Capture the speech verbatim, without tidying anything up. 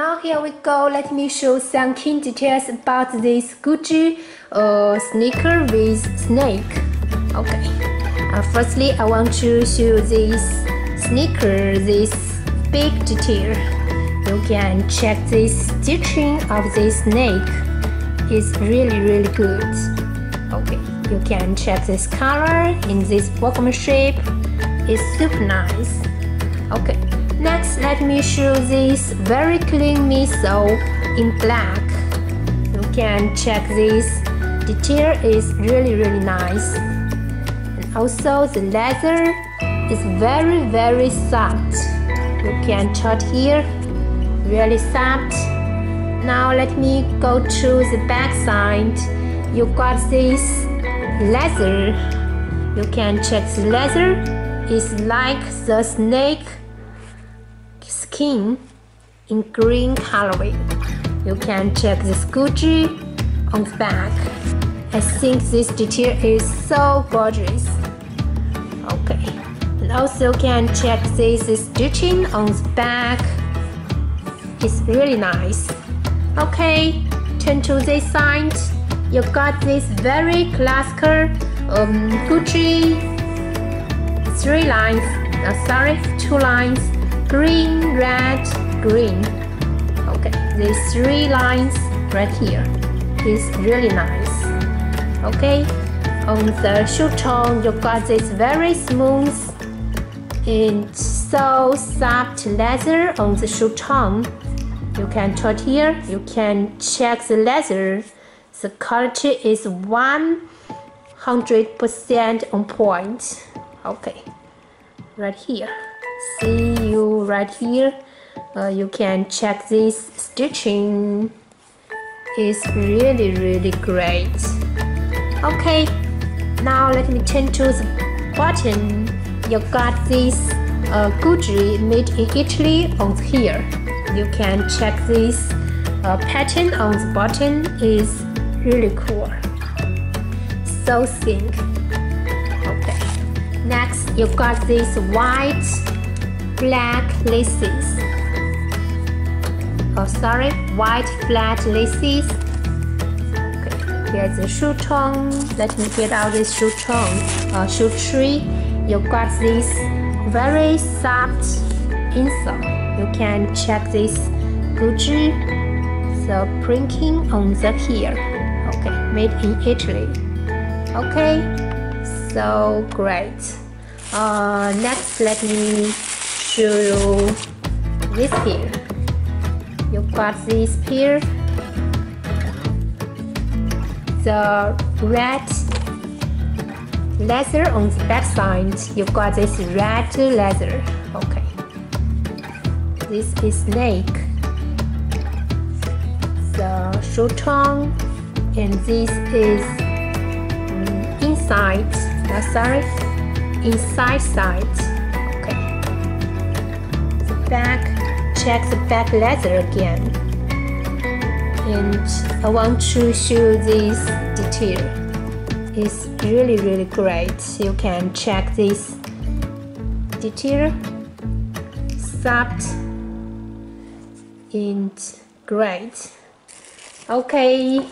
now here we go. Let me show some key details about this Gucci uh, sneaker with snake. Okay. Uh, firstly, I want to show this sneaker, this big detail. You can check this stitching of this snake. It's really, really good. Okay. You can check this color in this workmanship. It's super nice. Okay. Next, let me show this very clean midsole in black. You can check this detail is really really nice. And also the leather is very very soft. You can touch here, really soft. Now let me go to the back side. You got this leather. You can check the leather. It's like the snake skin in green colorway. You can check this Gucci on the back. I think this detail is so gorgeous. Okay, and also can check this stitching on the back. It's really nice. Okay, turn to this side. You got this very classical um, Gucci three lines. Uh, sorry, two lines. Green, red, green. Okay, these three lines right here is really nice. Okay, on the shoe tone you got this very smooth and so soft leather on the shoe tone. You can touch here, you can check the leather. The quality is one hundred percent on point. Okay, right here. See you right here. Uh, you can check this stitching. It's really really great. Okay, now let me turn to the bottom. You got this uh, Gucci made in Italy on here. You can check this uh, pattern on the bottom. It's really cool. So thin. Okay. Next, you got this white. Black laces. Oh, sorry, white flat laces. Okay, here's the shoe tone. Let me get out this shoe tone. Uh, shoe tree. You got this very soft insole. You can check this Gucci. The printing on the here. Okay, made in Italy. Okay, so great. Uh, next, let me. show you this here. You got this here, the red leather on the back side. You got this red leather. Okay, this is snake, the shoe tone, and this is inside. Uh, sorry, inside side. Back, check the back leather again. And I want to show this detail. It's really really great. You can check this detail, soft and great. Okay.